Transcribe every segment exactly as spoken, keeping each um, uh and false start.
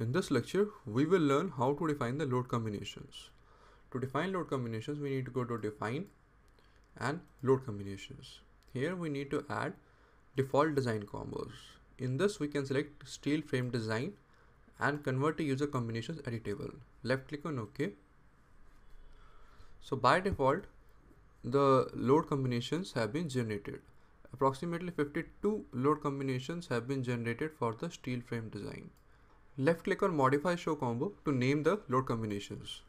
In this lecture, we will learn how to define the load combinations. To define load combinations, we need to go to define and load combinations. Here we need to add default design combos. In this, we can select steel frame design and convert to user combinations editable. Left click on OK. So by default, the load combinations have been generated. Approximately fifty-two load combinations have been generated for the steel frame design. Left click on modify show combo to name the load combinations.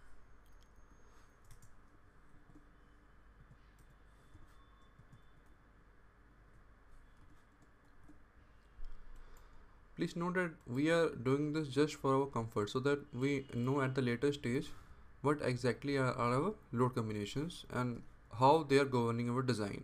Please note that we are doing this just for our comfort so that we know at the later stage what exactly are, are our load combinations and how they are governing our design.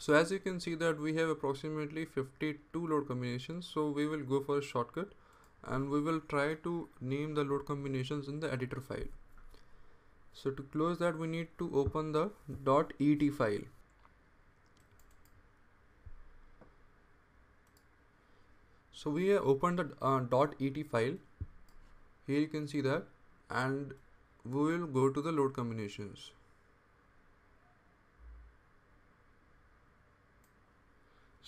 So as you can see that we have approximately fifty-two load combinations, so we will go for a shortcut and we will try to name the load combinations in the editor file. So to close that, we need to open the .et file. So we have opened the uh, .et file. Here you can see that, and we will go to the load combinations.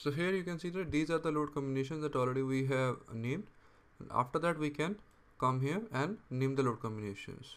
So here you can see that these are the load combinations that already we have named, and after that we can come here and name the load combinations.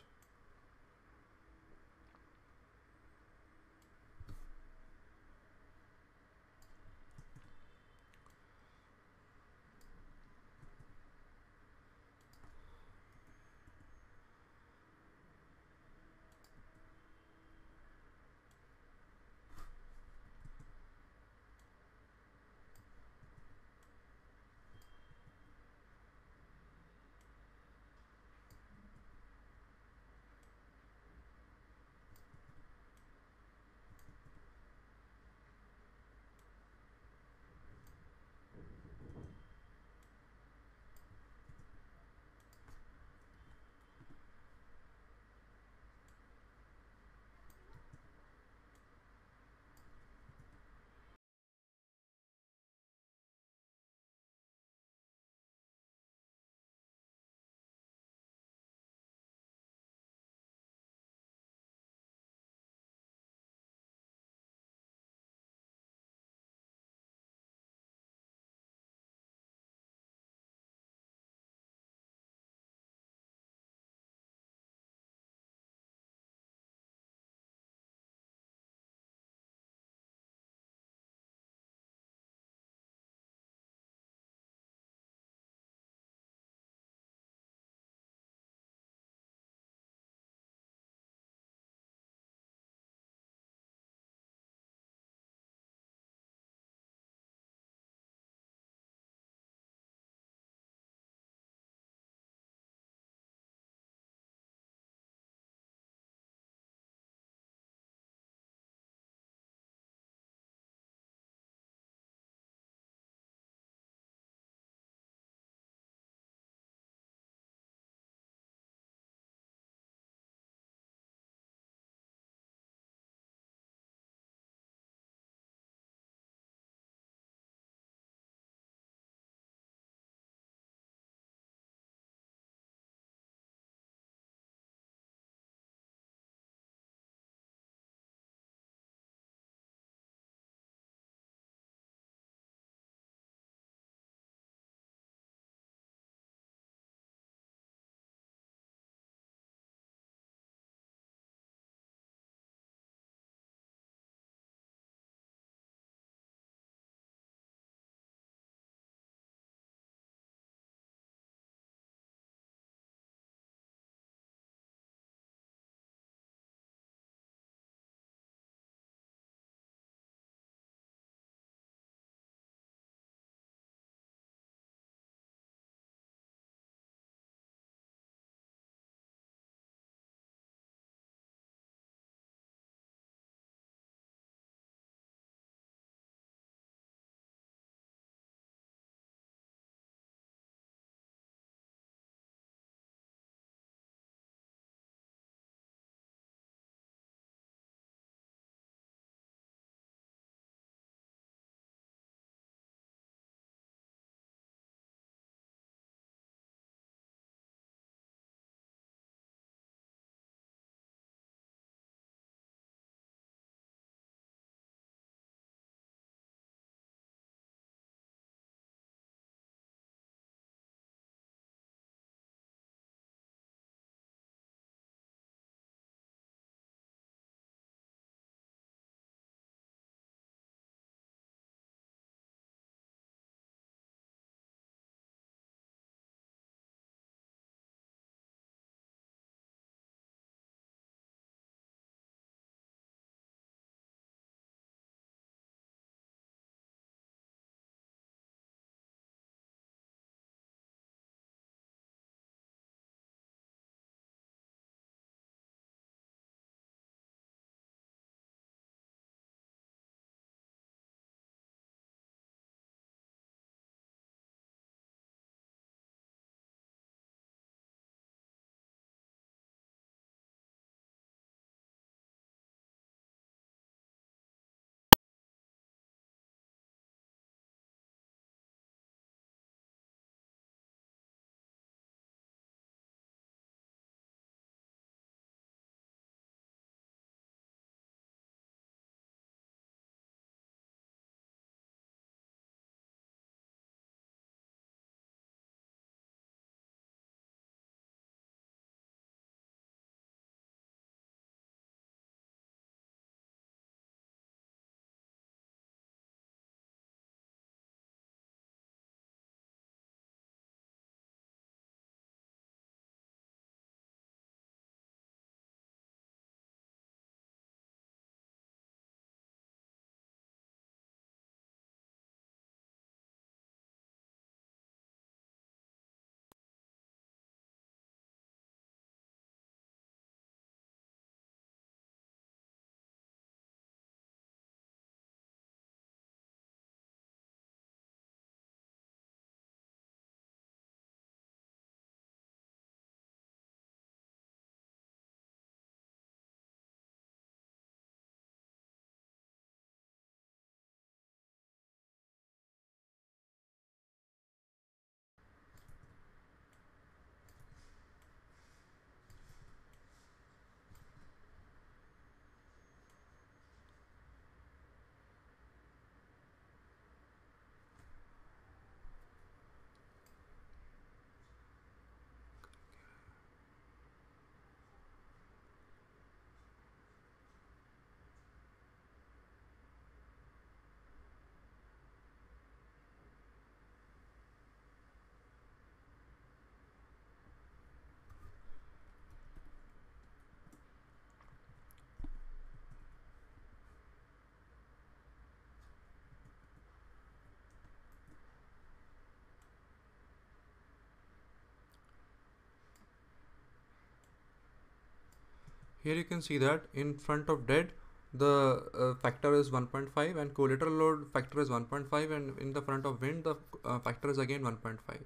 Here you can see that in front of dead the uh, factor is one point five and collateral load factor is one point five, and in the front of wind the uh, factor is again one point five.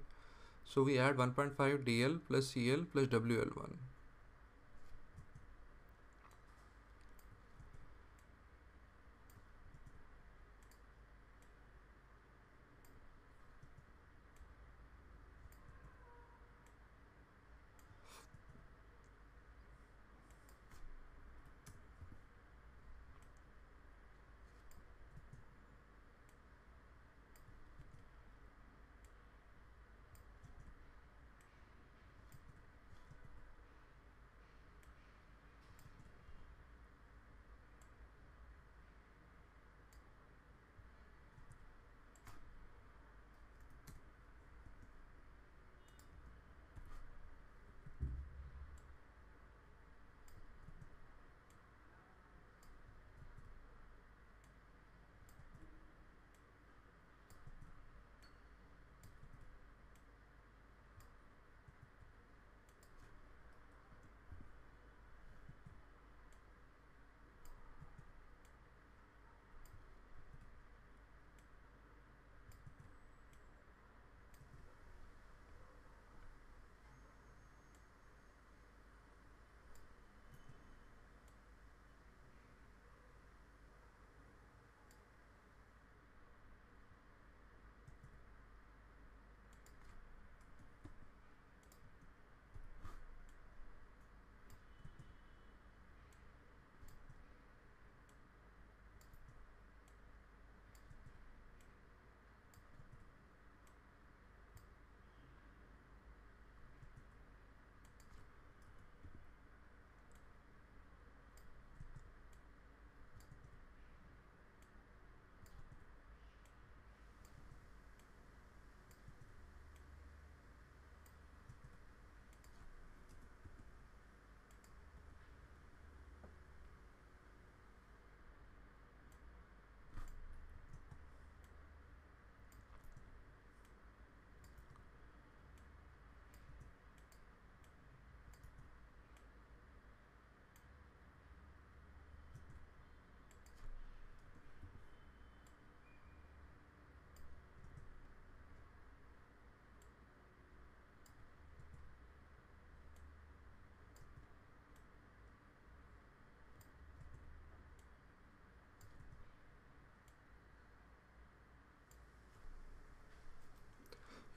So we add one point five D L plus C L plus W L one.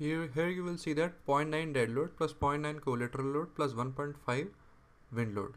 Here, here you will see that zero point nine dead load plus zero point nine collateral load plus one point five wind load.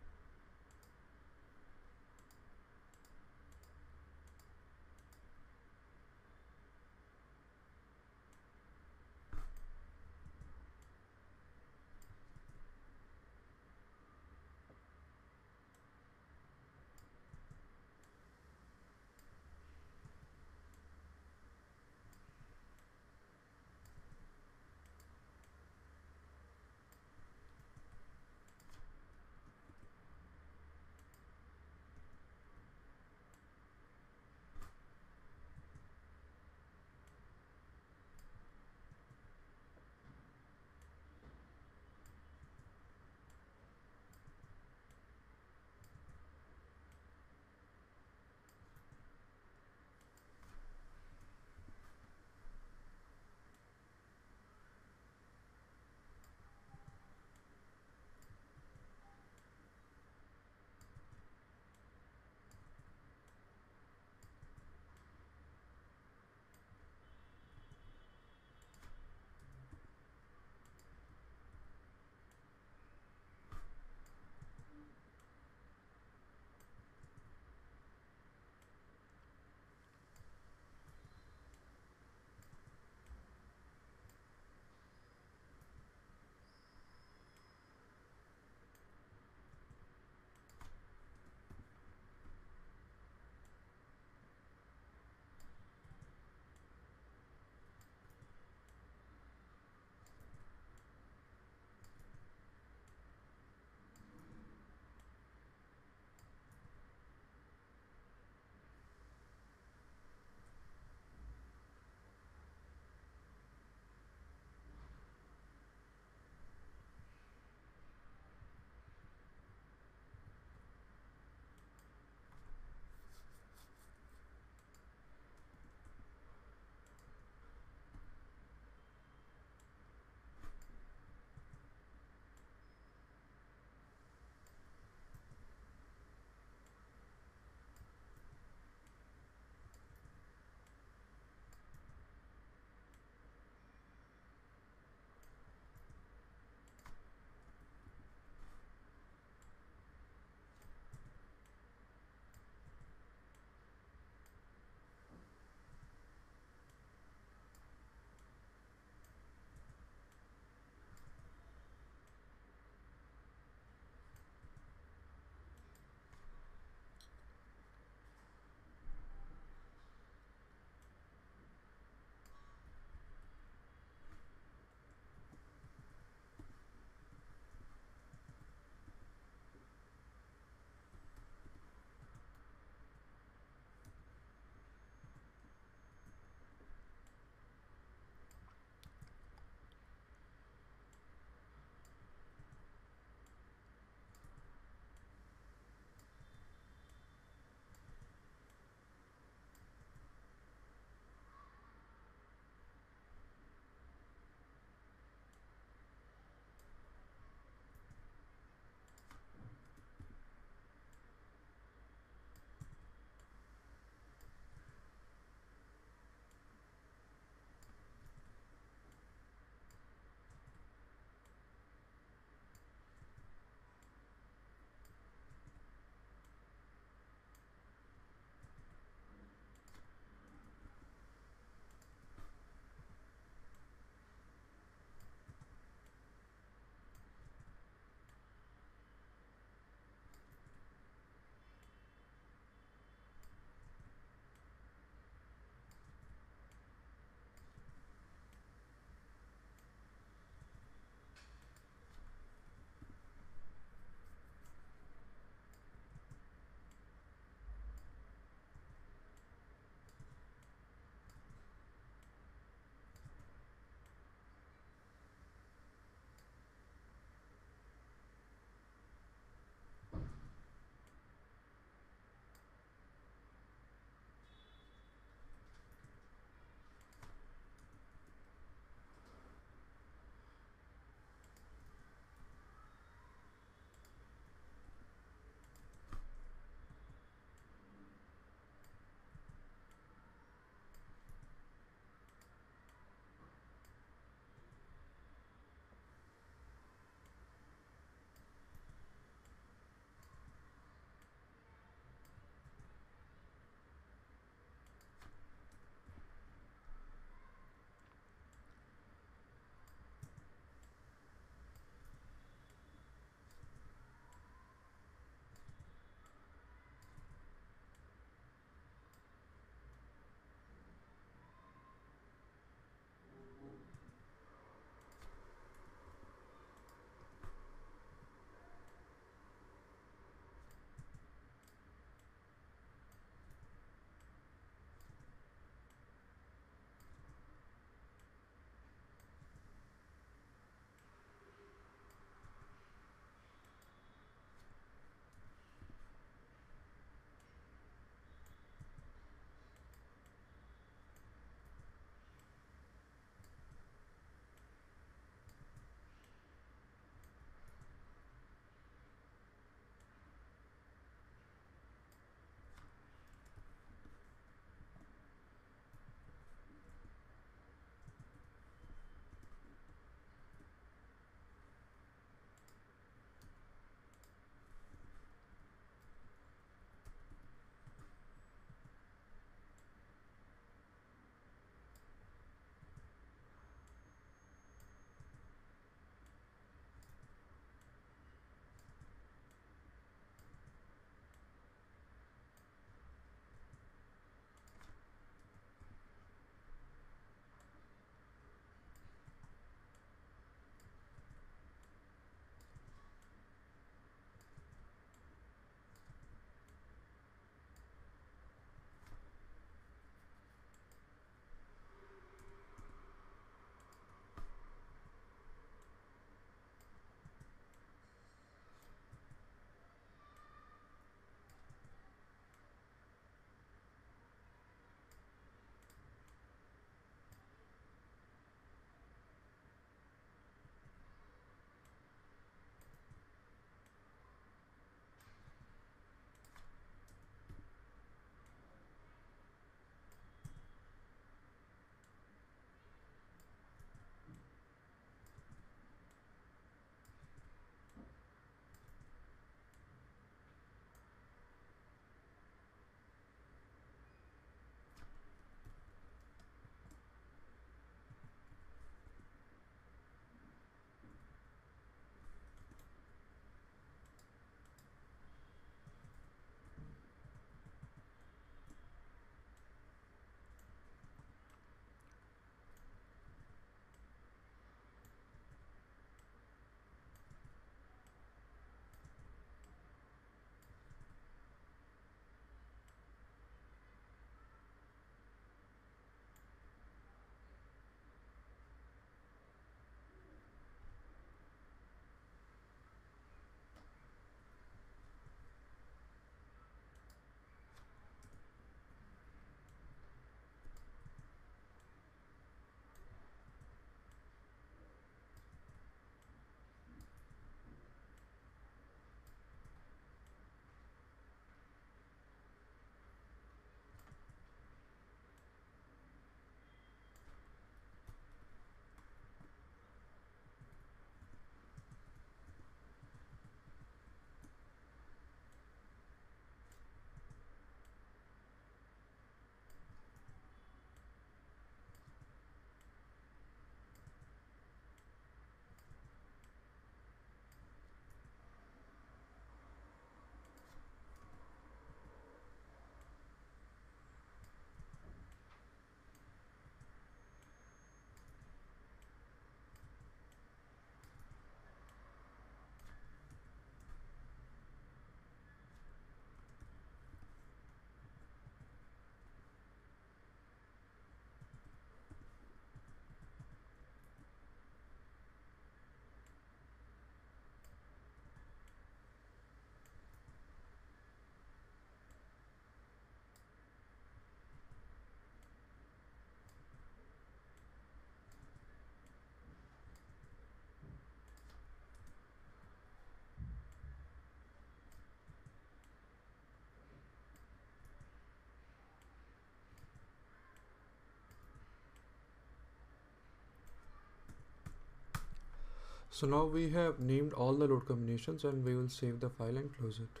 So now we have named all the load combinations and we will save the file and close it.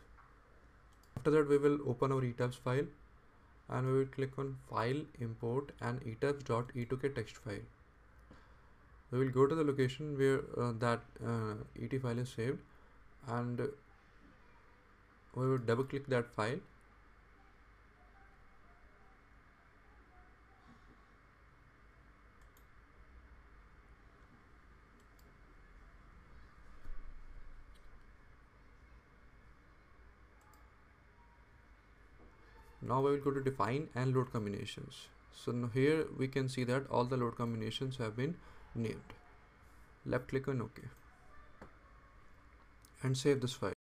After that we will open our E T A B S file and we will click on file, import and E T A B S dot E two K text file. We will go to the location where uh, that uh, E T file is saved and we will double click that file. Now we will go to define and load combinations. So now here we can see that all the load combinations have been named. Left click on OK and save this file.